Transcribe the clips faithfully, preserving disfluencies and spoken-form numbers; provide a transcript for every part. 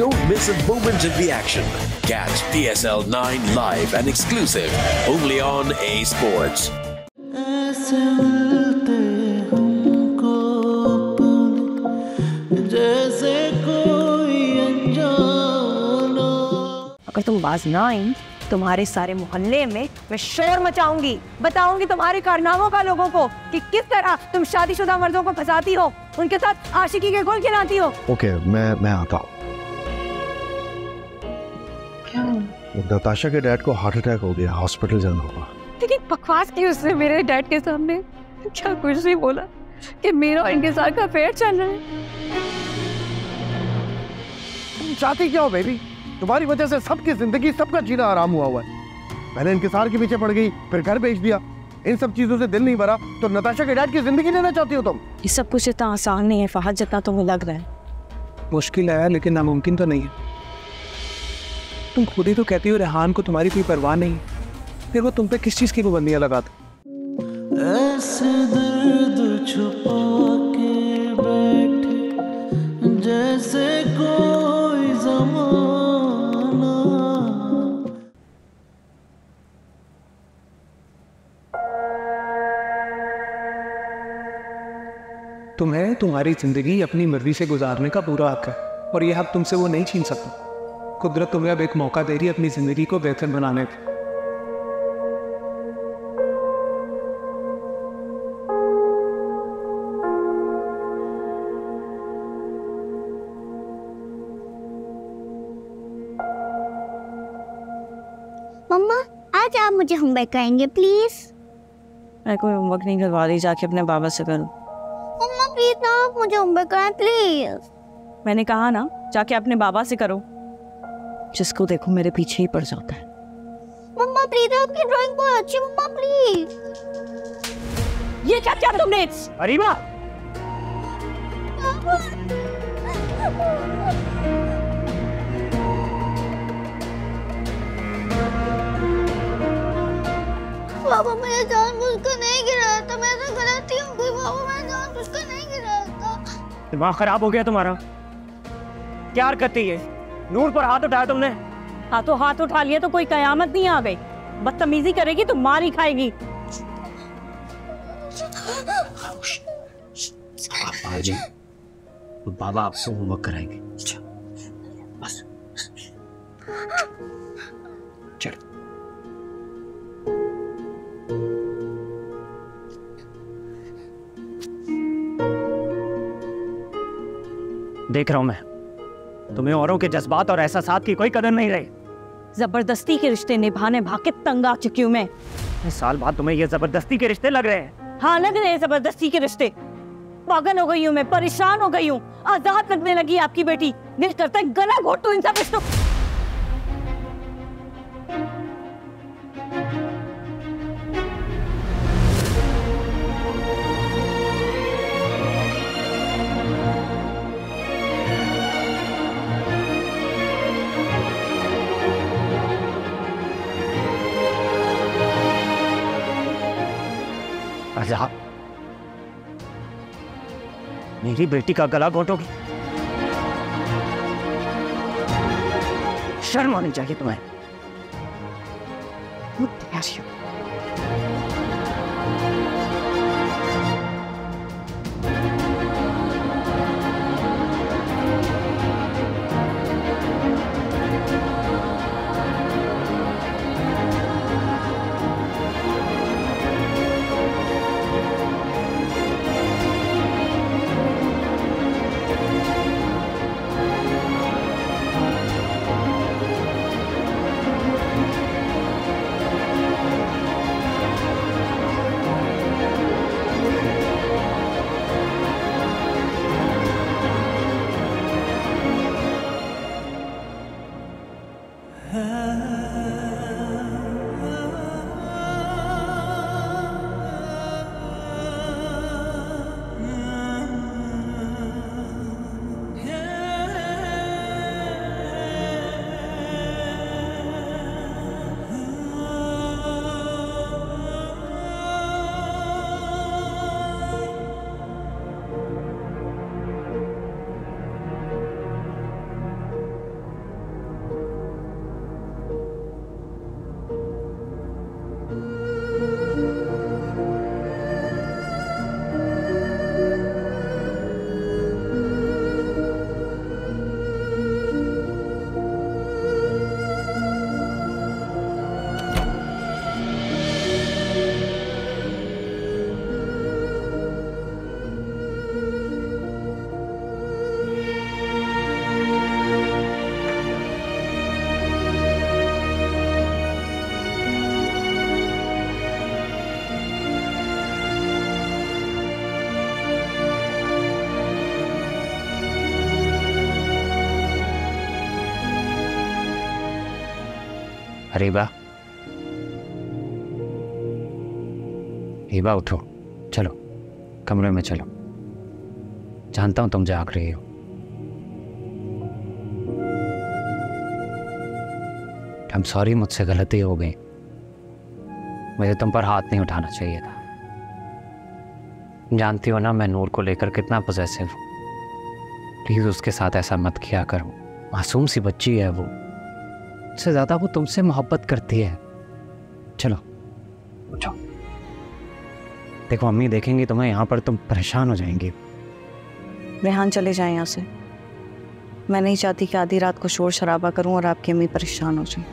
Don't miss a moment of the action. Catch P S L nine live and exclusive only on A Sports. अगर तुम बाज ना आई तुम्हारे सारे मोहल्ले में मैं शोर मचाऊंगी, बताऊंगी तुम्हारे कारनामों का लोगों को कि किस तरह तुम शादीशुदा मर्दों को फंसाती हो, उनके साथ आशिकी के गुल खिलाती हो। ओके, मैं मैं आता हूँ। क्या? नताशा के डैड को हार्ट अटैक हो गया, हॉस्पिटल जाना होगा। लेकिन बकवास की उसने मेरे डैड के सामने क्या कुछ नहीं बोला कि मेरा और इनके साथ का अफेयर चल रहा है। तुम चाहती क्या हो बेबी? तुम्हारी वजह से सबकी जिंदगी, सबका जीना आराम हुआ हुआ है। पहले इंतजार के पीछे पड़ गई, फिर घर भेज दिया। इन सब चीजों से दिल नहीं भरा तो नताशा के डैड की जिंदगी लेना चाहती हो तुम। ये सब कुछ इतना आसान नहीं है फहद जितना तुम्हें लग रहा है। मुश्किल है लेकिन नामुमकिन तो नहीं है। तुम खुद ही तो कहती हो रेहान को तुम्हारी कोई परवाह नहीं, फिर वो तुम पे किस चीज की पाबंदियां लगाता। तुम्हें तुम्हारी जिंदगी अपनी मर्जी से गुजारने का पूरा हक है और यह हक तुमसे वो नहीं छीन सकता। कुदरत तुम्हें अब एक मौका दे रही है अपनी जिंदगी को बेहतर बनाने का। मम्मा, आज आप मुझे होमवर्क कराएंगे प्लीज? मैं कोई होमवर्क नहीं करवा रही, जाके अपने बाबा से करो। प्लीज ना आप मुझे होमवर्क कराएं प्लीज। मैंने कहा ना जाके अपने बाबा से करो। जिसको देखो मेरे पीछे ही पड़ जाता है। मम्मा प्लीज आपकी ड्राइंग बहुत अच्छी है मम्मा प्लीज। ये क्या किया तुमने? अरे माँ, बाबा मेरा जान मुझको नहीं गिराया था, मैं तो गलती हो गई बाबा, मैं जान मुझको नहीं गिराया था। दिमाग खराब हो गया तुम्हारा? क्या हरकत है? नूर पर हाथ उठाया तुमने। हाथों हाथ उठा लिया तो कोई कयामत नहीं आ गई। बदतमीजी करेगी तो मार ही खाएगी। बाबा आपसे होमवर्क कराएंगे। बस चल। देख रहा हूं मैं, तुम्हें औरों के जज्बात और एहसासात की कोई कदर नहीं रही। जबरदस्ती के रिश्ते निभाने भाके तंग आ चुकी हूं मैं। इस साल बाद तुम्हें ये जबरदस्ती के रिश्ते लग रहे हैं? हाँ लग रहे हैं जबरदस्ती के रिश्ते। पागल हो गई हूँ मैं, परेशान हो गई हूँ। आजाद लगने लगी आपकी बेटी। दिल करता है गला घोट दो इन सब रिश्तों। मेरी बेटी का गला घोंटोगी? शर्म आनी चाहिए तुम्हें। रीबा, रीबा उठो, चलो कमरे में चलो। जानता हूँ तुम जाग रही हो, I'm sorry, मुझसे गलती हो गई। मुझे तुम पर हाथ नहीं उठाना चाहिए था। जानती हो ना मैं नूर को लेकर कितना पजेसिव हूँ। प्लीज़ उसके साथ ऐसा मत किया करो। मासूम सी बच्ची है वो, उससे ज़्यादा वो तुमसे मोहब्बत करती है। चलो उठो। देखो मम्मी देखेंगी तुम्हें यहाँ पर, तुम परेशान हो जाएंगी। रेहान चले जाएं यहाँ से। मैं नहीं चाहती कि आधी रात को शोर शराबा करूं और आपकी अम्मी परेशान हो जाएं।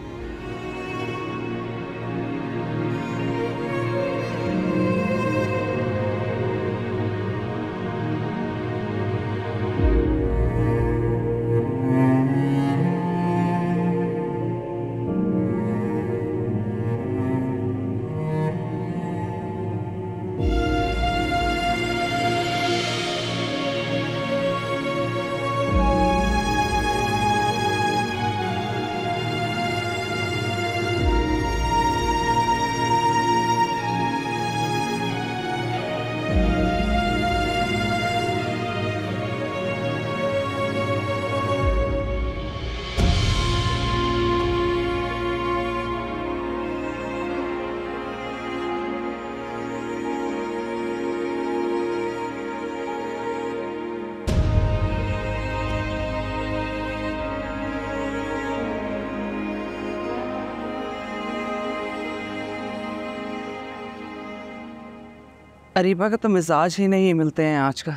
अरीबा का तो मिजाज ही नहीं मिलते हैं आज का,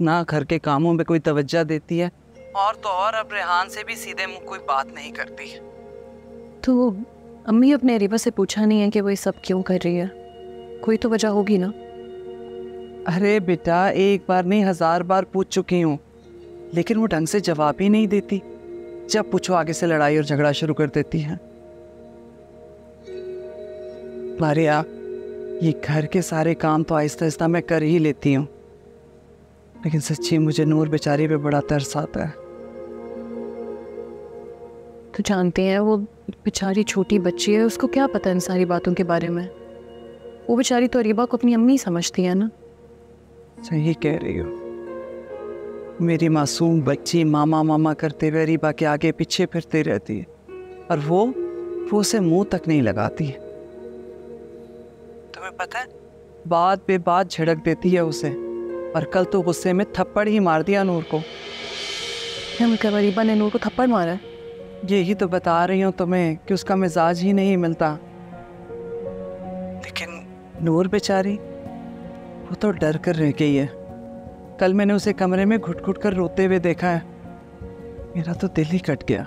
ना घर के कामों में कोई तवज्जो देती है, और तो और अब रेहान से भी सीधे मुंह कोई बात नहीं करती। तो अम्मी अपने अरीबा से पूछा नहीं है कि वो ये सब क्यों कर रही है? कोई तो वजह होगी ना। अरे बेटा एक बार नहीं हज़ार बार पूछ चुकी हूँ, लेकिन वो ढंग से जवाब ही नहीं देती। जब पूछो आगे से लड़ाई और झगड़ा शुरू कर देती है। मारिया ये घर के सारे काम तो आहिस्ता आहिस्ता मैं कर ही लेती हूँ, लेकिन सच्ची मुझे नूर बेचारी पे बड़ा तरस आता है। तो जानते हैं वो बेचारी छोटी बच्ची है, उसको क्या पता इन सारी बातों के बारे में। वो बेचारी तो अरीबा को अपनी अम्मी समझती है ना। सही कह रही हो, मेरी मासूम बच्ची मामा मामा करते हुए अरीबा के आगे पीछे फिरती रहती है, और वो वो उसे मुँह तक नहीं लगाती है। तुम्हें पता है बात पे बात झड़क देती है उसे, और कल तो गुस्से में थप्पड़ ही मार दिया नूर को। अरीबा ने नूर को थप्पड़ मारा? यही तो बता रही हूँ तुम्हें कि उसका मिजाज ही नहीं मिलता। लेकिन नूर बेचारी वो तो डर कर रह गई है। कल मैंने उसे कमरे में घुट घुट कर रोते हुए देखा है, मेरा तो दिल ही कट गया।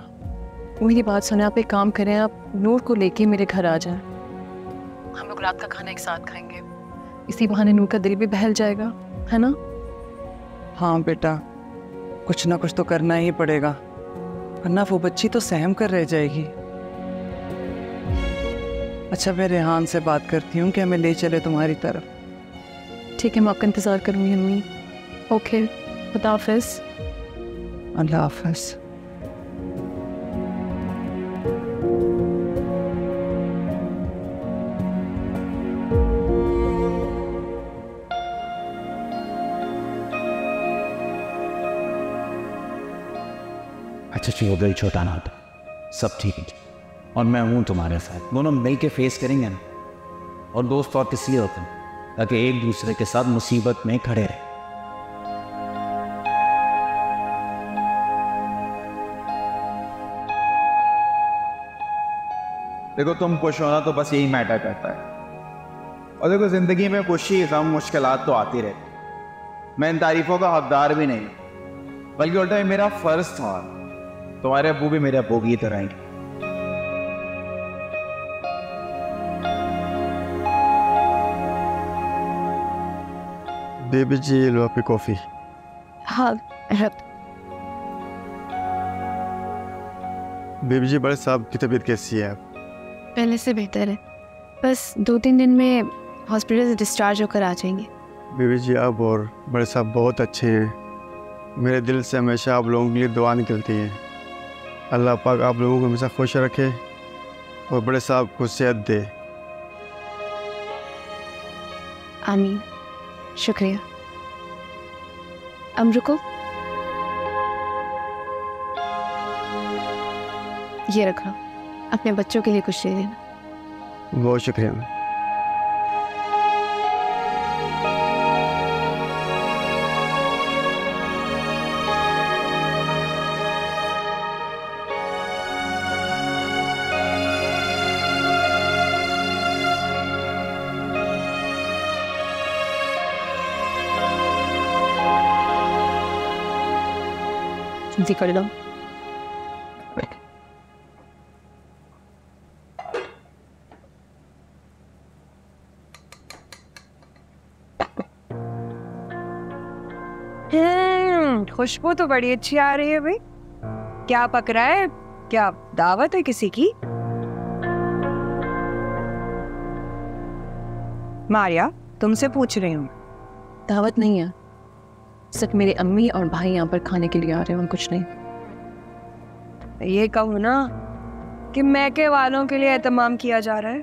मेरी बात सुने, आप एक काम करें, आप नूर को लेके मेरे घर आ जाए। हम लोग रात का खाना एक साथ खाएंगे, इसी बहाने नूर का दिल भी बहल जाएगा, है ना? हाँ बेटा, कुछ ना कुछ तो करना ही पड़ेगा, वरना वो बच्ची तो सहम कर रह जाएगी। अच्छा मैं रेहान से बात करती हूँ कि हमें ले चले तुम्हारी तरफ। ठीक है, मैं आपका इंतज़ार करूँगी अम्मी। ओके, खुदा हाफिज़। अल्लाह हाफिज़। अच्छी हो गई छोटा नाटा, सब ठीक है, और मैं हूँ तुम्हारे साथ। दोनों मिल के फेस करेंगे ना, और दोस्त और इसलिए होते हैं ताकि एक दूसरे के साथ मुसीबत में खड़े रहें। देखो तुम खुश होना तो बस यही मैटर करता है, और देखो जिंदगी में खुशी गम मुश्किलात तो आती रहती। मैं इन तारीफों का हकदार भी नहीं, बल्कि उल्टा मेरा फर्ज था। तुम्हारे अबू भी मेरे अबू की तरह हैं। बेबी जी लो आपकी कॉफी। हाँ बेबी जी, बड़े साहब की तबीयत कैसी है? पहले से बेहतर है, बस दो तीन दिन में हॉस्पिटल से डिस्चार्ज होकर आ जाएंगे। बेबी जी आप और बड़े साहब बहुत अच्छे हैं। मेरे दिल से हमेशा आप लोगों के लिए दुआ निकलती हैं। अल्लाह पाक आप लोगों को हमेशा खुश रखे और बड़े साहब को सेहत दे। आमीन। शुक्रिया। अम रुको, ये रखो, अपने बच्चों के लिए कुछ दे देना। बहुत शुक्रिया। जी कर लो। खुशबू तो बड़ी अच्छी आ रही है भाई। क्या पक रहा है? क्या दावत है किसी की? मारिया, तुमसे पूछ रही हूँ। दावत नहीं है, सिर्फ मेरे अम्मी और भाई यहाँ पर खाने के लिए आ रहे हैं, कुछ नहीं। ये कहूँ ना कि मैके वालों के लिए एहतमाम किया जा रहा है।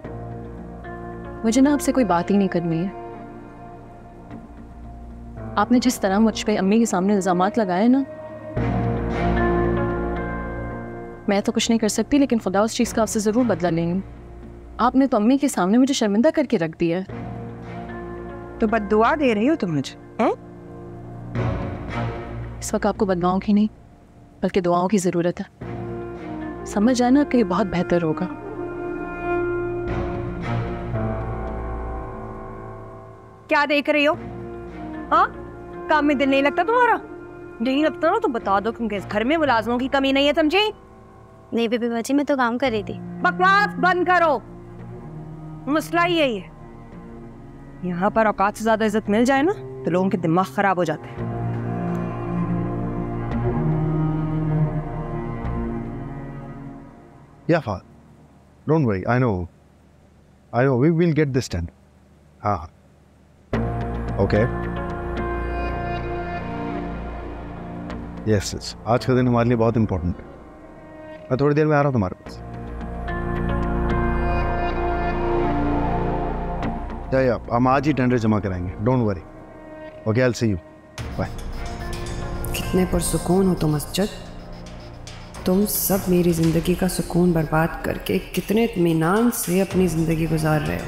मुझे ना आपसे कोई बात ही नहीं करनी है। आपने जिस तरह मुझ पे अम्मी के सामने इल्जामात लगाए ना, मैं तो कुछ नहीं कर सकती, लेकिन खुदा उस चीज़ का आपसे ज़रूर बदला लेंगे। आपने तो अम्मी के सामने मुझे शर्मिंदा करके रख दिया है। तो बददुआ दे रही हो तुम मुझे? इस वक्त आपको बदवाओं की नहीं बल्कि दुआओं की ज़रूरत है। समझ आए ना कि ये बहुत बेहतर होगा। क्या देख रही हो? हाँ, काम में दिल नहीं लगता तुम्हारा? नहीं लगता ना तो बता दो, क्योंकि इस घर में मुलाजमों की कमी नहीं है, समझी? नहीं बेबी बाजी, मैं तो काम कर रही थी। बकवास बंद करो। मसला यही है, यहाँ पर औकात से ज्यादा इज्जत मिल जाए ना तो लोगों के दिमाग खराब हो जाते हैं। या फाद, don't worry, I know, I know, we will get this done. हाँ हाँ, ओके। यस यस, आज का दिन हमारे लिए बहुत इम्पोर्टेंट है। मैं थोड़ी देर में आ रहा हूँ तुम्हारे पास। जाइए आप, हम आज ही टेंडर जमा कराएंगे, don't worry. Okay, I will see you, bye. कितने पुरसुकून हो तुम असजद। तुम सब मेरी ज़िंदगी का सुकून बर्बाद करके कितने इत्मीनान से अपनी ज़िंदगी गुजार रहे हो।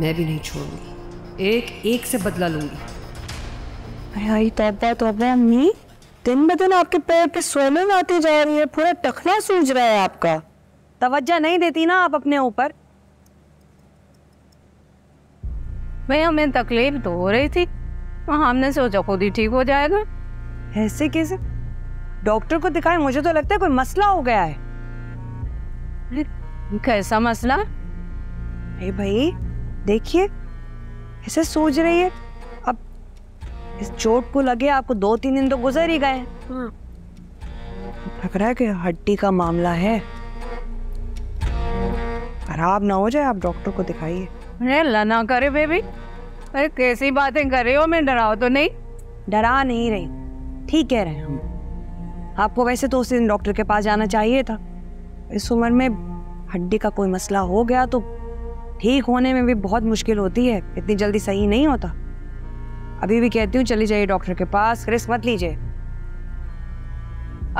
मैं भी नहीं छोड़ूंगी, एक एक से बदला लूँगी। आई तैबा तो अब अम्मी, दिन ब दिन आपके पैर पे सोलन आती जा रही है, पूरा टखना सूझ रहा है आपका। तवज्जो नहीं देती ना आप अपने ऊपर। मैं हमें तकलीफ तो हो रही थी, हमने सोचा खुद ही ठीक हो जाएगा। ऐसे कैसे? डॉक्टर को दिखाए, मुझे तो लगता है कोई मसला हो गया है। कैसा मसला? अरे भाई देखिए, ऐसे सूझ रही है। इस चोट को लगे आपको दो तीन दिन तो गुजर ही गए। लग रहा है कि हड्डी का मामला है, खराब ना हो जाए। आप डॉक्टर को दिखाइए। अरे लना करे बेबी, अरे कैसी बातें कर रहे हो? मैं डराओ तो नहीं? डरा नहीं रही, ठीक कह रहे हैं हम। आपको वैसे तो उस दिन डॉक्टर के पास जाना चाहिए था। इस उम्र में हड्डी का कोई मसला हो गया तो ठीक होने में भी बहुत मुश्किल होती है, इतनी जल्दी सही नहीं होता। अभी भी कहती हूँ चली जाइए डॉक्टर के पास, रिस्क मत लीजिए।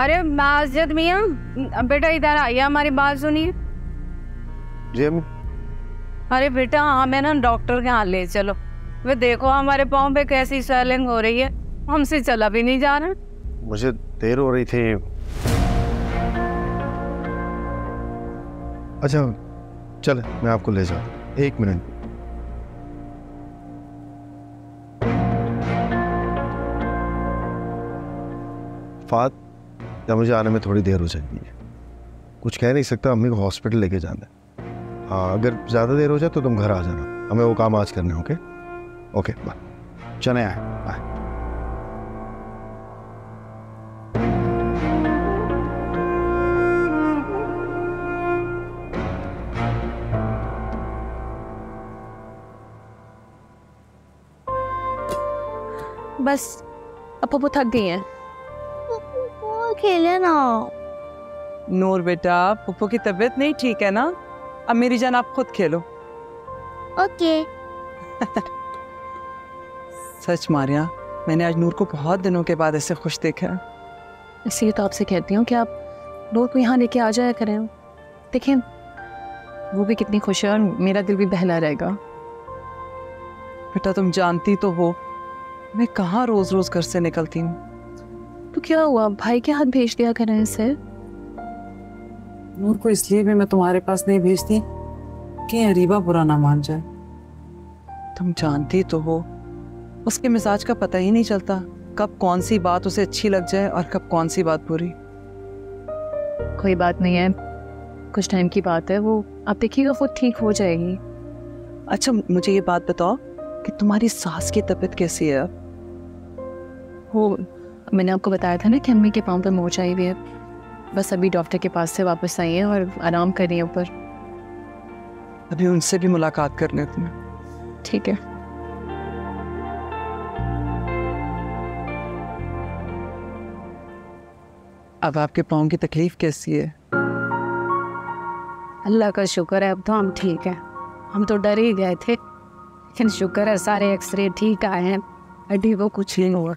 अरे माजिद मियां, बेटा इधर आइए, हमारी बात सुनिए। जी अम्मी। अरे बेटा हमें ना डॉक्टर के यहाँ ले चलो। वे देखो हमारे पाँव पे कैसी स्वेलिंग हो रही है, हमसे चला भी नहीं जा रहा। मुझे देर हो रही थी। अच्छा चल, मैं आपको ले जाऊँ। एक मिनट। फाद, या मुझे आने में थोड़ी देर हो जाएगी। कुछ कह नहीं सकता, अम्मी को हॉस्पिटल लेके जाना है। हाँ, अगर ज़्यादा देर हो जाए तो तुम घर आ जाना, हमें वो काम आज करने। Okay okay, bye. चले आए, बाय। बस अब वो थक गई हैं। खेले ना नूर बेटा, पुप्पू की तबीयत नहीं ठीक है ना, अब मेरी जान आप खुद खेलो। ओके। सच मारिया, मैंने आज नूर को बहुत दिनों के बाद ऐसे खुश देखा है। इसलिए तो आपसे कहती हूँ कि आप नूर को यहाँ लेके आ जाया करें। देखें वो भी कितनी खुश है और मेरा दिल भी बहला रहेगा। बेटा तुम जानती तो हो मैं कहाँ रोज रोज घर से निकलती हूँ। तो क्या हुआ, भाई के हाथ भेज दिया करें इसे। नूर को इसलिए भी मैं तुम्हारे पास नहीं भेजती कि अरीबा बुरा ना मान जाए। तुम जानती तो हो उसके मिजाज का पता ही नहीं चलता, कब कौन सी बात उसे अच्छी लग जाए और कब कौन सी बात बुरी। कोई बात नहीं है, कुछ टाइम की बात है, वो आप देखिएगा खुद ठीक हो जाएगी। अच्छा मुझे ये बात बताओ कि तुम्हारी सास की तबीयत कैसी है अब? वो मैंने आपको बताया था ना कि अम्मी के पाँव पर मोच आई हुई है, बस अभी डॉक्टर के पास से वापस आई है और आराम कर रही है ऊपर। अभी उनसे भी मुलाकात करने तुम्हें। ठीक है। अब आपके पाँव की तकलीफ कैसी है? अल्लाह का शुक्र है अब तो हम ठीक हैं। हम तो डर ही गए थे लेकिन शुक्र है सारे एक्सरे ठीक आए हैं, हड्डी को कुछ नहीं हुआ।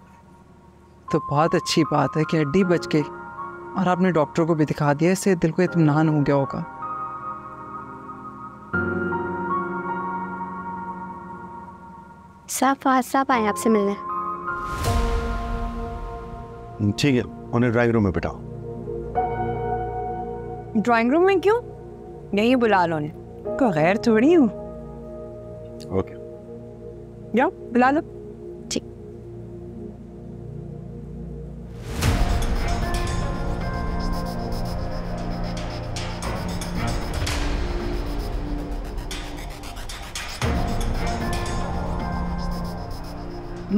तो बहुत अच्छी बात है कि हड्डी बच गई और आपने डॉक्टर को भी दिखा दिया, इससे दिल को इत्मीनान हो गया होगा। साफ साफ आए आपसे मिलने। ठीक है, उन्हें ड्राइंग रूम में बिठाओ। ड्राइंग रूम में क्यों? यही बुला लो ने, कोई गैर थोड़ी हूँ। ओके जाओ बुला लो। ठीक।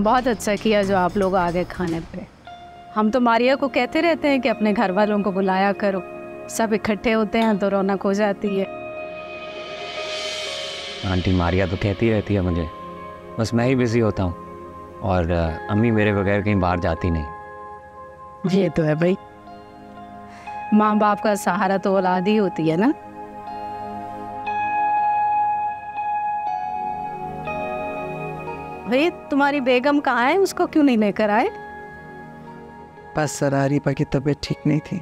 बहुत अच्छा किया जो आप लोग आ गए खाने पे। हम तो मारिया को कहते रहते हैं कि अपने घर वालों को बुलाया करो, सब इकट्ठे होते हैं तो रौनक हो जाती है। आंटी मारिया तो कहती रहती है मुझे, बस मैं ही बिजी होता हूँ और अम्मी मेरे बगैर कहीं बाहर जाती नहीं। ये तो है भाई, माँ बाप का सहारा तो औलाद ही होती है ना। भाई तुम्हारी बेगम कहाँ है, उसको क्यों नहीं लेकर आए? बस सरारीपा की तबीयत ठीक नहीं थी,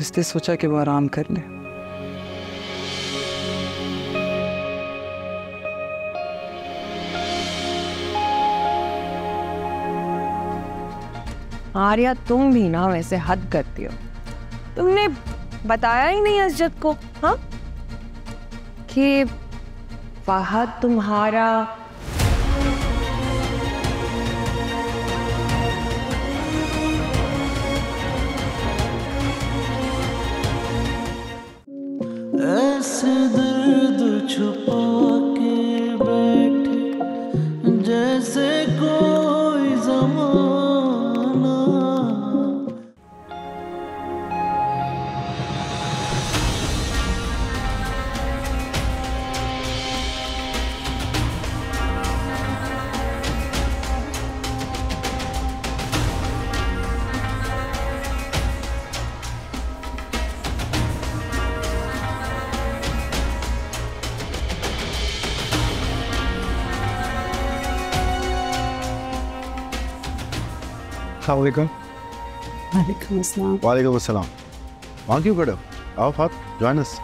इसलिए सोचा कि वो आराम कर ले। आर्या तुम भी ना वैसे हद करती हो, तुमने बताया ही नहीं अजद को हाँ कि फहद तुम्हारा छुपा के बैठे जैसे कोई ज़माना। वालेकुम अस्सलाम। वालेकुम अस्सलाम। वहाँ क्यों खड़े हो? आओ आप ज्वाइन अस।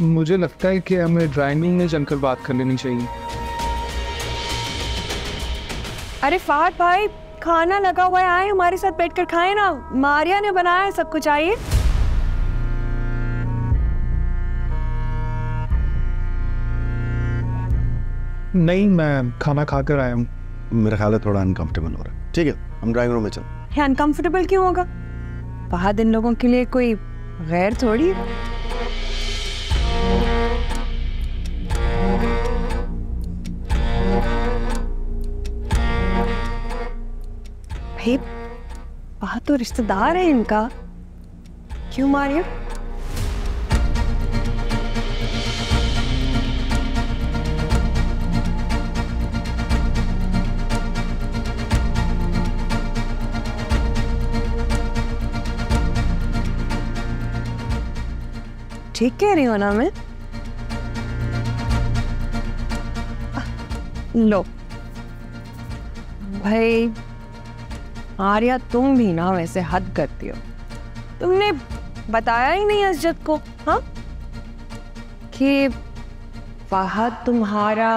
मुझे लगता है कि हमें ड्राइंग रूम में जमकर बात कर लेनी चाहिए। अरे फहद भाई खाना लगा हुआ है, आए हमारे साथ बैठकर खाएं ना, मारिया ने बनाया है सब कुछ। आइए। नहीं मैं खाना खाकर आया हूँ, मेरा ख्याल है थोड़ा अनकंफर्टेबल हो रहा है। ठीक है हम ड्राइंग रूम में चल। ये अनकंफर्टेबल क्यों होगा? फहद इन लोगों के लिए कोई गैर थोड़ी। भाई फहद तो रिश्तेदार है इनका, क्यों मारिया? ठीक कह रही हो ना मैं? लो भाई आर्या, तुम भी ना वैसे हद करती हो। तुमने बताया ही नहीं अजद को, हाँ, कि वहां तुम्हारा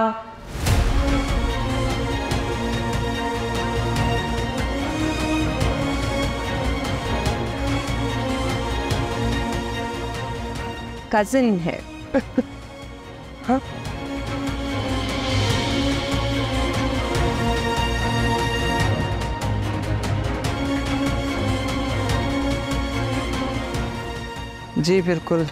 कजिन है। हाँ, जी बिल्कुल।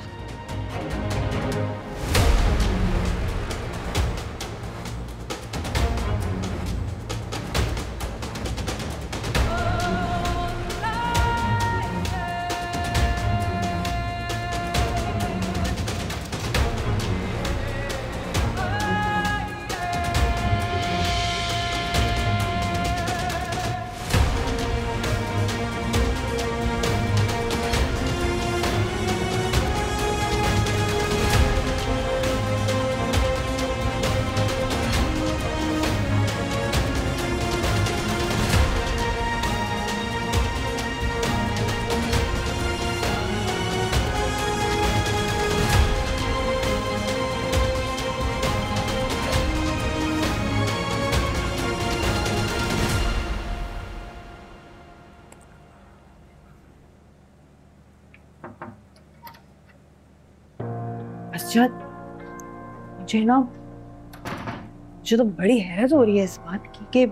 मुझे ना मुझे तो बड़ी हैरत हो रही है इस बात की कि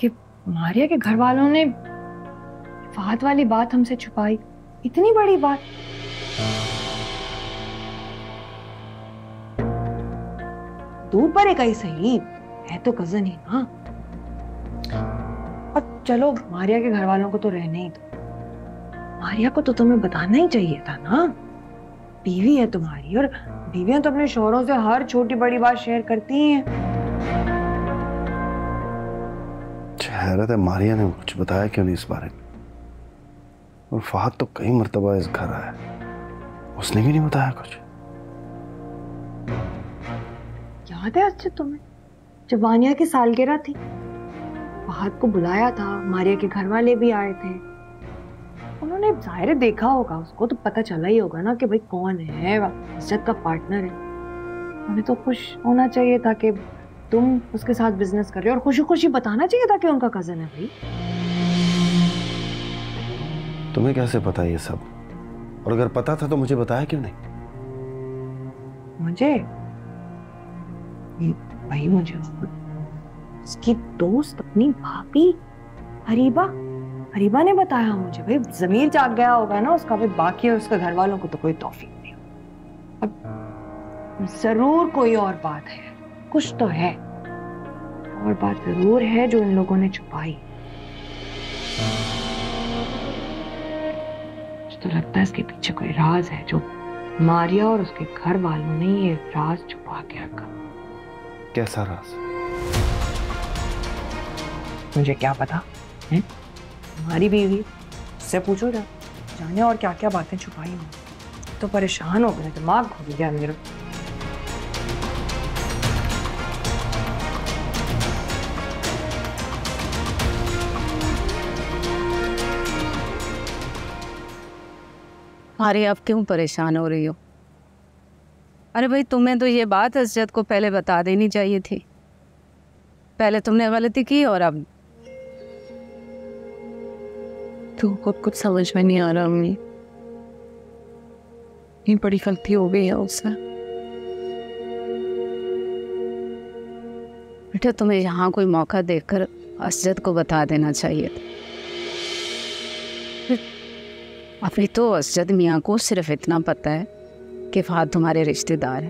कि मारिया के घर वालों ने फात वाली बात हमसे छुपाई, इतनी बड़ी बात। दूर पर एक सही है तो कजन ही ना, और चलो मारिया के घर वालों को तो रहने ही दो, मारिया को तो तुम्हें बताना ही चाहिए था ना। बीवी है तुम्हारी और बीवियां तो अपने शोहरों से हर छोटी बड़ी बात शेयर करती हैं। हैरत है मारिया ने कुछ बताया क्यों नहीं इस बारे में। और फहद तो कई मरतबा इस घर आया, उसने भी नहीं बताया कुछ। याद है अच्छा तुम्हें जब वानिया की सालगिरह थी, फहद को बुलाया था, मारिया के घर वाले भी आए थे। उन्होंने जाहिर देखा होगा उसको, तो पता चला ही होगा ना कि भाई कौन है इज्जत का पार्टनर है। उन्हें तो खुश होना चाहिए था कि तुम उसके साथ बिजनेस कर रहे हो, और खुशी खुशी बताना चाहिए था कि उनका कजन है। भाई तुम्हें कैसे पता ये सब, और अगर पता था तो मुझे बताया क्यों नहीं? मुझे भाई मुझे उसकी दोस्त अपनी भाभी हरीबा हरीबा ने बताया मुझे। भाई जमीर जाग गया होगा ना उसका, भाई बाकी है उसके घर वालों को तो कोई तौफीक नहीं। अब जरूर कोई और बात है, कुछ तो है, और बात जरूर है जो इन लोगों ने छुपाई। तो लगता है इसके पीछे कोई राज है जो मारिया और उसके घर वालों ने ये राज छुपा के रखा। कैसा राज? मुझे क्या पता है? हमारी बीवी से पूछो ना, जाने और क्या क्या बातें छुपाई हूँ। तो परेशान हो गए, दिमाग घूम गया मेरा। अरे अब क्यों परेशान हो रही हो? अरे भाई तुम्हें तो ये बात इज्जत को पहले बता देनी चाहिए थी। पहले तुमने गलती की और अब तुमको कुछ समझ में नहीं आ रहा। मम्मी ये बड़ी गलती हो गई है उससे। बेटा तुम्हें यहाँ कोई मौका देकर असजद को बता देना चाहिए था। अभी तो असजद मियाँ को सिर्फ इतना पता है कि फहद तुम्हारे रिश्तेदार है।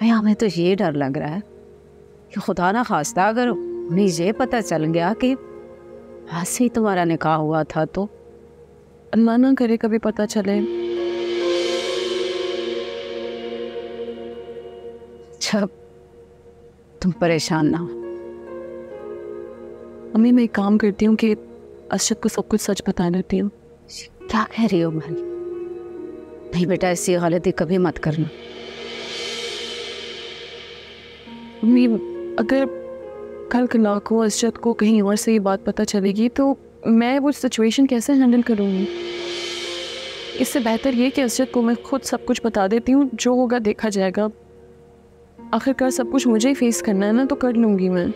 भैया हमें तो ये डर लग रहा है कि खुदा ना खास्ता अगर उन्हें ये पता चल गया कि ऐसे ही तुम्हारा निकाह हुआ था, तो अल्लाह ना करे कभी पता चले। अच्छा तुम परेशान ना हो। अम्मी मैं एक काम करती हूँ कि अर्शद को सब कुछ सच बता देती हूँ। क्या कह रही हो? मैं नहीं बेटा, ऐसी गलती कभी मत करना। मम्मी, अगर कल कला को, इज्जत को कहीं और से ये बात पता चलेगी तो मैं वो सिचुएशन कैसे हैंडल करूँगी? इससे बेहतर ये कि इज्जत को मैं खुद सब कुछ बता देती हूँ, जो होगा देखा जाएगा। आखिरकार सब कुछ मुझे ही फेस करना है ना, तो कर लूँगी मैं।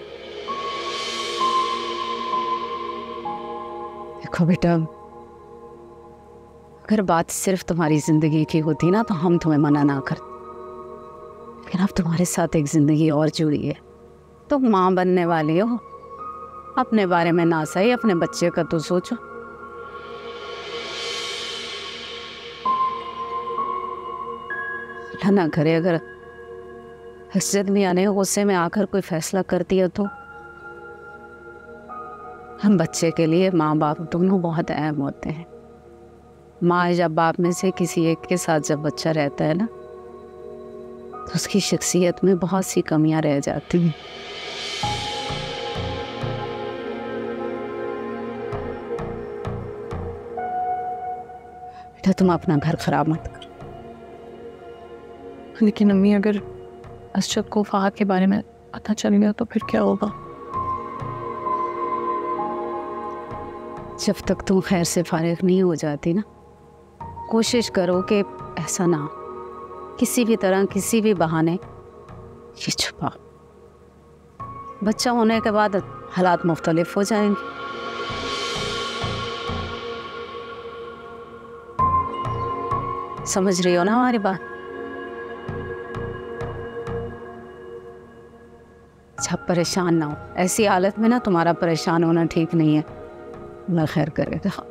देखो बेटा, अगर बात सिर्फ तुम्हारी ज़िंदगी की होती ना तो हम तुम्हें मना ना करते, लेकिन अब तुम्हारे साथ एक ज़िंदगी और जुड़ी है। तुम माँ बनने वाली हो, अपने बारे में ना सही, अपने बच्चे का तो सोचो। अल्लाह ना करे अगर हसरत में आने गुस्से में आकर कोई फैसला करती है तो। हम बच्चे के लिए माँ बाप दोनों बहुत अहम होते हैं। माँ जब बाप में से किसी एक के साथ जब बच्चा रहता है ना तो उसकी शख्सियत में बहुत सी कमियाँ रह जाती हैं। बेटा तुम अपना घर खराब मत करो। लेकिन अम्मी, अगर अशरफ को फहद के बारे में पता चल गया तो फिर क्या होगा? जब तक तुम खैर से फारिग नहीं हो जाती ना, कोशिश करो कि ऐसा ना किसी भी तरह किसी भी बहाने ये छुपा। बच्चा होने के बाद हालात मुख्तलिफ हो जाएंगे। समझ रही हो ना हमारी बात? अच्छा, परेशान ना हो। ऐसी हालत में ना तुम्हारा परेशान होना ठीक नहीं है। अल्लाह खैर करेगा।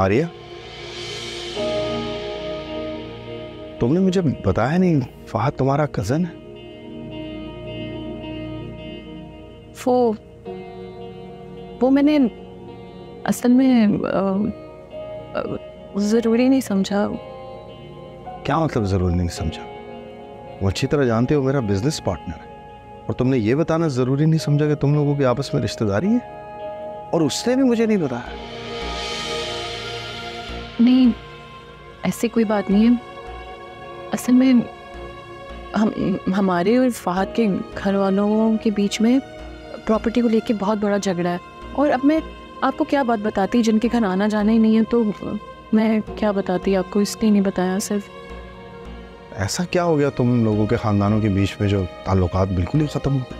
आर्या, तुमने मुझे बताया नहीं फहद तुम्हारा कजन है? वो वो मैंने असल में जरूरी नहीं समझा। क्या मतलब जरूरी नहीं समझा? वो अच्छी तरह जानते हो मेरा बिजनेस पार्टनर है, और तुमने ये बताना जरूरी नहीं समझा कि तुम लोगों की आपस में रिश्तेदारी है? और उसने भी मुझे नहीं बताया। नहीं, ऐसी कोई बात नहीं है। असल में हम हमारे और फहद के घर वालों के बीच में प्रॉपर्टी को लेके बहुत बड़ा झगड़ा है, और अब मैं आपको क्या बात बताती जिनके घर आना जाना ही नहीं है, तो मैं क्या बताती आपको, इसलिए नहीं बताया। सिर्फ ऐसा क्या हो गया तुम लोगों के ख़ानदानों के बीच में जो ताल्लुकात बिल्कुल ही ख़त्म हो गए?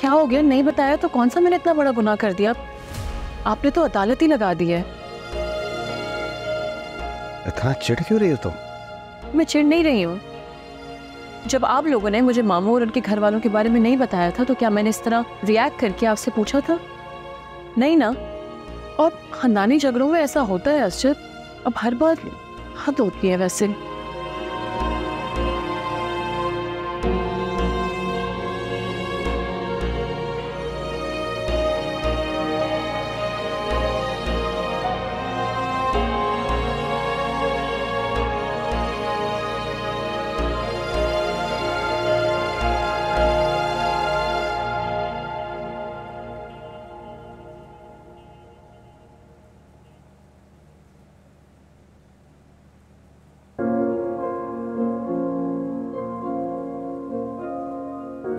क्या हो गया? नहीं बताया तो कौन सा मैंने इतना बड़ा गुनाह कर दिया? आपने तो अदालत ही लगा दी है। इतना चिढ़ क्यों रही हो तुम? मैं चिढ़ नहीं रही हूँ। जब आप लोगों ने मुझे मामू और उनके घर वालों के बारे में नहीं बताया था तो क्या मैंने इस तरह रिएक्ट करके आपसे पूछा था? नहीं ना। और खानदानी झगड़ों में ऐसा होता है अशरफ, अब हर बार हद होती है। वैसे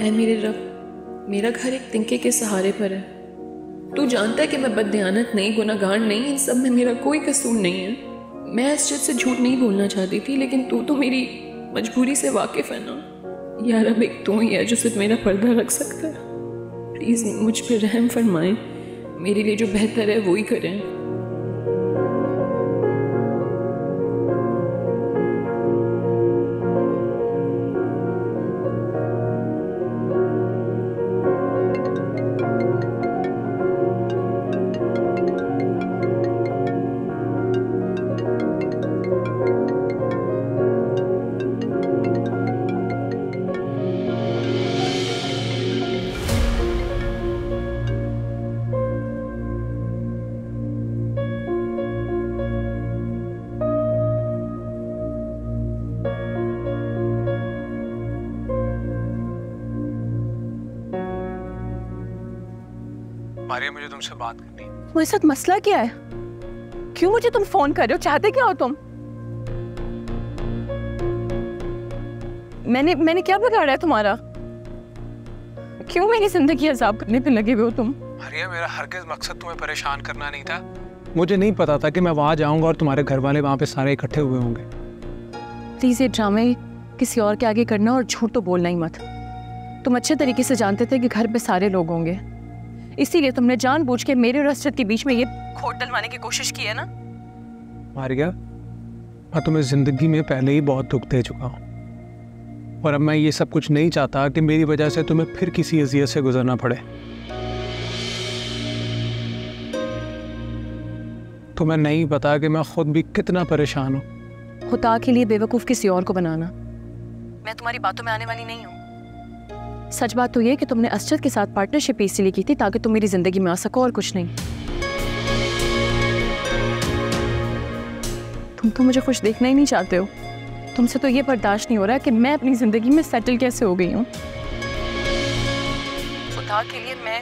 ऐ मेरे रब, मेरा घर एक तिनके के सहारे पर है। तू जानता है कि मैं बददियानत नहीं, गुनाहगार नहीं, इन सब में मेरा कोई कसूर नहीं है। मैं इस चीज़ से झूठ नहीं बोलना चाहती थी, लेकिन तू तो मेरी मजबूरी से वाकिफ़ है ना। यार अब एक तू ही है जो सिर्फ मेरा पर्दा रख सकता है। प्लीज़ मुझ पर रहम फरमाएं, मेरे लिए जो बेहतर है वो ही करें। मारिया, मुझे तुमसे बात करनी है। मेरे साथ मसला क्या है? क्यों मुझे तुम फोन कर रहे हो? चाहते क्या हो तुम? मैंने मैंने क्या बिगाड़ा है तुम्हारा? क्यों मेरी जिंदगी अजाब करने पे लगे हुए हो तुम? मारिया, मेरा हरगिज़ मकसद तुम्हें परेशान करना नहीं था। मुझे नहीं पता था कि मैं वहाँ जाऊँगा और तुम्हारे घर वाले वहाँ पे सारे इकट्ठे हुए होंगे। प्लीज ये ड्रामे किसी और के आगे करना और झूठ तो बोलना ही मत। तुम अच्छे तरीके से जानते थे कि घर पे सारे लोग होंगे, इसीलिए तुमने जानबूझ के मेरे और असद के बीच में ये खोट डलवाने की कोशिश की है ना। मारिया, मैं तुम्हें जिंदगी में पहले ही बहुत दुख दे चुका हूँ और अब मैं ये सब कुछ नहीं चाहता कि मेरी वजह से तुम्हें फिर किसी अजियत से गुजरना पड़े। तुम्हें नहीं पता कि मैं खुद भी कितना परेशान हूँ। खुदा के लिए बेवकूफ़ किसी और को बनाना, मैं तुम्हारी बातों में आने वाली नहीं हूँ। सच बात तो ये कि तुमने असद के साथ पार्टनरशिप इसलिए की थी ताकि तुम मेरी जिंदगी में आ सको और कुछ नहीं। तुम तो मुझे खुश देखना ही नहीं चाहते हो। तुमसे तो ये बर्दाश्त नहीं हो रहा कि मैं अपनी जिंदगी में सेटल कैसे हो गई हूँ। खुदा के लिए मैं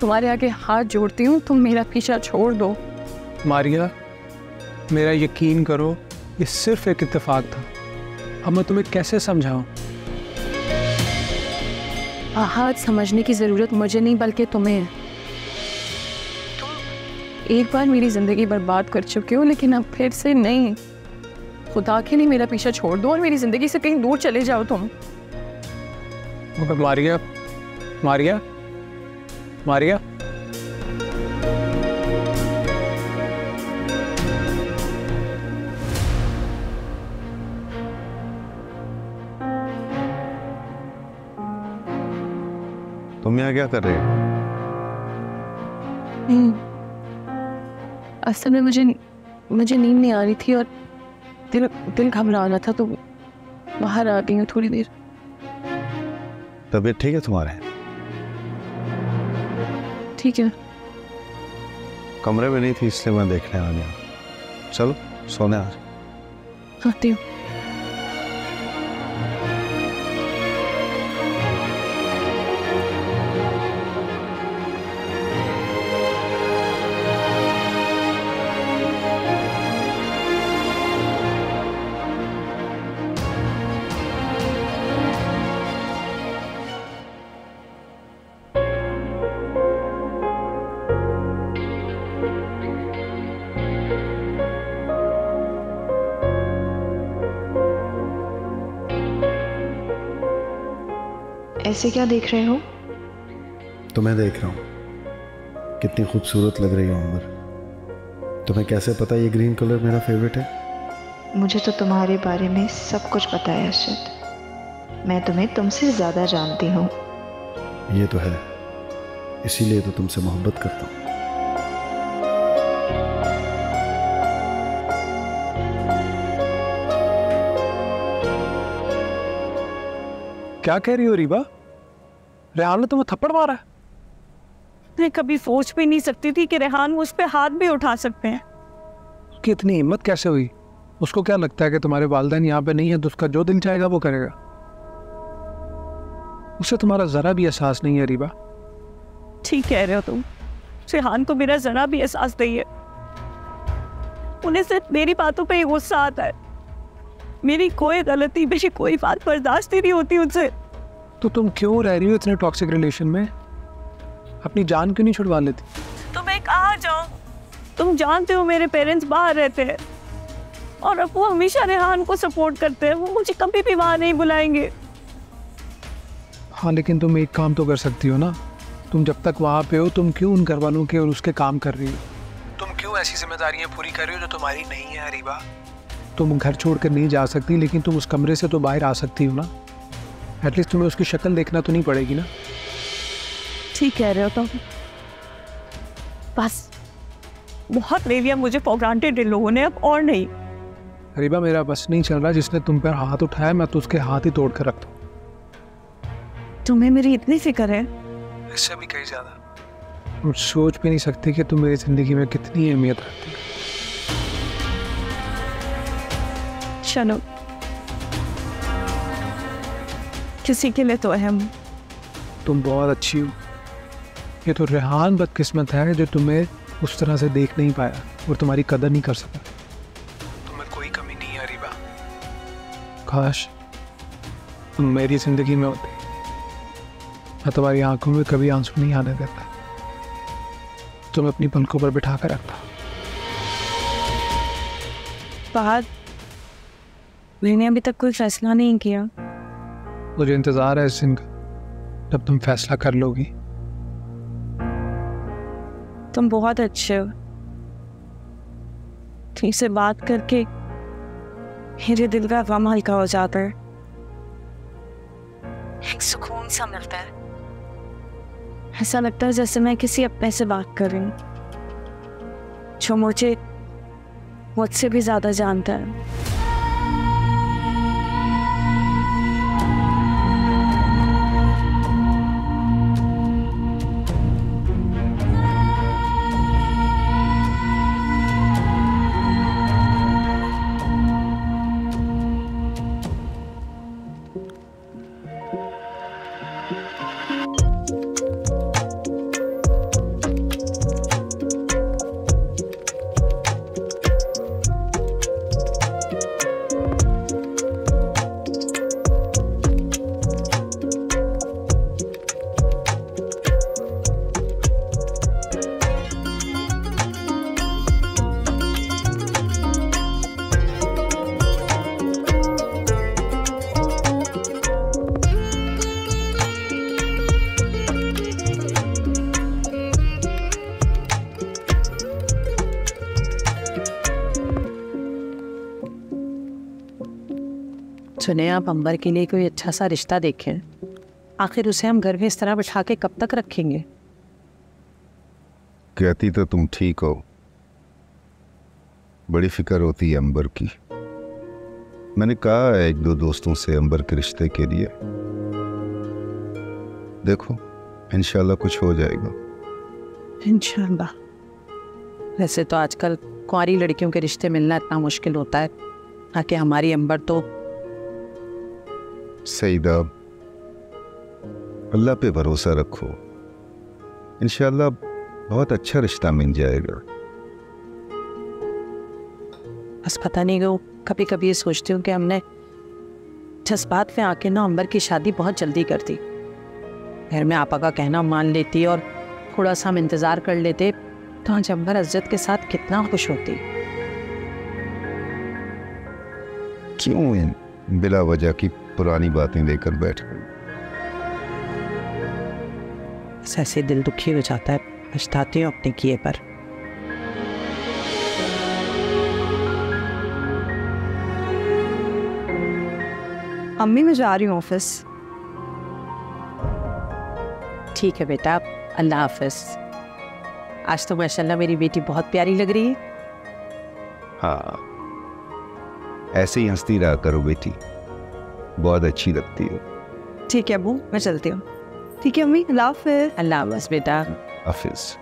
तुम्हारे आगे हाथ जोड़ती हूँ, तुम मेरा पीछा छोड़ दो। मारिया, मेरा यकीन करो, ये सिर्फ एक इत्तेफाक था। अब मैं तुम्हें कैसे समझाऊँ? आहत समझने की ज़रूरत मुझे नहीं बल्कि तुम्हें है। तुम एक बार मेरी ज़िंदगी बर्बाद कर चुके हो, लेकिन अब फिर से नहीं। खुदा के लिए मेरा पीछा छोड़ दो और मेरी ज़िंदगी से कहीं दूर चले जाओ तुम। मारिया, मारिया, मारिया। तुम यहाँ क्या कर रहे हो? असल में मुझे मुझे नींद नहीं आ रही थी और दिल दिल घबरा रहा था तो बाहर आ गई हूँ थोड़ी देर। तबीयत ठीक है तुम्हारे? ठीक है। कमरे में नहीं थी इसलिए मैं देखने आ गया। चलो सोने आ। आती हूँ। ऐसे क्या देख रहे हो? तुम्हें देख रहा हूँ। कितनी खूबसूरत लग रही हो अंबर। तुम्हें कैसे पता ये ग्रीन कलर मेरा फेवरेट है? मुझे तो तुम्हारे बारे में सब कुछ पता है अर्शद। मैं तुम्हें तुमसे ज़्यादा जानती हूँ। ये तो है, इसीलिए तो तुमसे मोहब्बत करता हूँ। क्या कह रही हो रीबा? रेहान ने तुम्हें थप्पड़ मारा है? मैं कभी सोच भी नहीं सकती थी कि रेहान मुझ पे हाथ भी उठा सकते हैं। उसकी इतनी हिम्मत कैसे हुई? उसको क्या लगता है कि तुम्हारे वालिदैन यहाँ पे नहीं है तो उसका जो दिल चाहेगा वो करेगा? उसे तुम्हारा ज़रा भी एहसास नहीं है रीबा। ठीक कह रहे हो तुम, रेहान को मेरा ज़रा भी एहसास नहीं है। उन्हें सिर्फ मेरी बातों पर ही गुस्सा आता है। मेरी कोई गलती, मेरी कोई बात बर्दाश्त ही नहीं होती उनसे। तो तुम क्यों रह रही हो इतने टॉक्सिक रिलेशन में? अपनी जान क्यों नहीं छुड़वा लेती? तो मैं कहाँ जाऊँ? तुम जानते हो मेरे पेरेंट्स बाहर रहते हैं और अब वो हमेशा रेहान को सपोर्ट करते हैं। वो मुझे कभी भी वहाँ नहीं बुलाएंगे। हाँ, लेकिन तुम एक काम तो कर सकती हो ना। तुम जब तक वहाँ पे हो तुम क्यों उन घर वालों के और उसके काम कर रही हो? तुम क्यों ऐसी जिम्मेदारियाँ पूरी कर रही हो जो तुम्हारी नहीं है रीबा? तुम घर छोड़कर नहीं जा सकती, लेकिन तुम उस कमरे से तो बाहर आ सकती हो ना। एटलीस्ट तुम्हें उसकी शक्ल देखना तो नहीं पड़ेगी ना। ठीक कह रहे हो तुम। बस बहुत ले लिया मुझे फॉर ग्रांटेड इन लोगों ने, अब और नहीं। रीबा, मेरा बस नहीं चल रहा। जिसने तुम पर हाथ उठाया मैं तो उसके हाथ ही तोड़ कर रख दूँ। तुम्हें मेरी इतनी फिक्र है? इससे भी कहीं ज़्यादा। तुम सोच भी नहीं सकती कि तुम मेरी ज़िंदगी में कितनी अहमियत रखती हो। किसी के लिए तो अहम। तुम बहुत अच्छी हो। ये तो रेहान बदकिस्मत है जो तुम्हें उस तरह से देख नहीं पाया और तुम्हारी कदर नहीं कर सका। तुम्हें कोई कमी नहीं आ रही बा। काश तुम मेरी जिंदगी में होते, मैं तुम्हारी आंखों में कभी आंसू नहीं आने देता, तुम्हें अपनी पलकों पर बिठा कर रखता। बाद मैंने अभी तक कोई फैसला नहीं किया। मुझे इंतजार है इस दिन का जब तुम फैसला कर लोगी। तुम बहुत अच्छे हो, तुमसे बात करके मेरे दिल का गम हल्का हो जाता है, एक सुकून सा मिलता है, ऐसा लगता है जैसे मैं किसी अपने से बात कर रही हूँ जो मुझे मुझसे भी ज्यादा जानता है। सुने आप अंबर के लिए कोई अच्छा सा रिश्ता देखें, आखिर उसे हम घर में इस तरह बिठा के कब तक रखेंगे? कहती तो तुम ठीक हो, बड़ी फिक्र होती है अंबर की। मैंने कहा है एक दो दोस्तों से अंबर के रिश्ते के लिए, देखो इंशाल्लाह कुछ हो जाएगा। इंशाल्लाह। वैसे तो आजकल कुंवारी लड़कियों के रिश्ते मिलना इतना मुश्किल होता है, ताकि हमारी अंबर तो। सईदा, अल्लाह पे भरोसा रखो, इंशाल्लाह बहुत अच्छा रिश्ता मिल जाएगा। बस पता नहीं क्यों कभी कभी ये सोचती हूँ कि हमने जज्बात में आके ना अंबर की शादी बहुत जल्दी कर दी। घर में आपा का कहना मान लेती और थोड़ा सा हम इंतज़ार कर लेते तो आज अंबर इज्जत के साथ कितना खुश होती। क्यों इन बिला वजह की पुरानी बातें लेकर बैठ गई। ऐसे दिल दुखी हो जाता है, पछताती हूं अपने किए पर। अम्मी मैं जा रही हूँ ऑफिस। ठीक है बेटा, अल्लाह हाफिज। आज तो माशाल्लाह मेरी बेटी बहुत प्यारी लग रही है। हाँ, ऐसे ही हंसती रहा करो बेटी, बहुत अच्छी लगती हो। ठीक है अबू, मैं चलती हूँ। ठीक है अम्मी, अल्लाह हाफिज। अल्लाह हाफिज बेटा। हाफिज।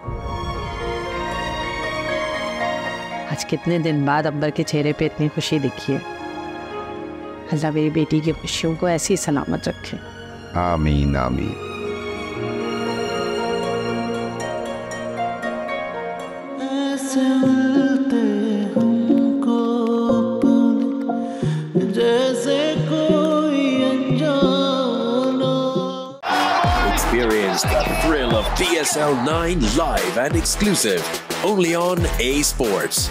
आज कितने दिन बाद अंबर के चेहरे पे इतनी खुशी दिखी है। अल्लाह मेरी बेटी की खुशियों को ऐसी सलामत रखे। आमीन आमीन। The thrill of P S L nine live and exclusive, only on A Sports.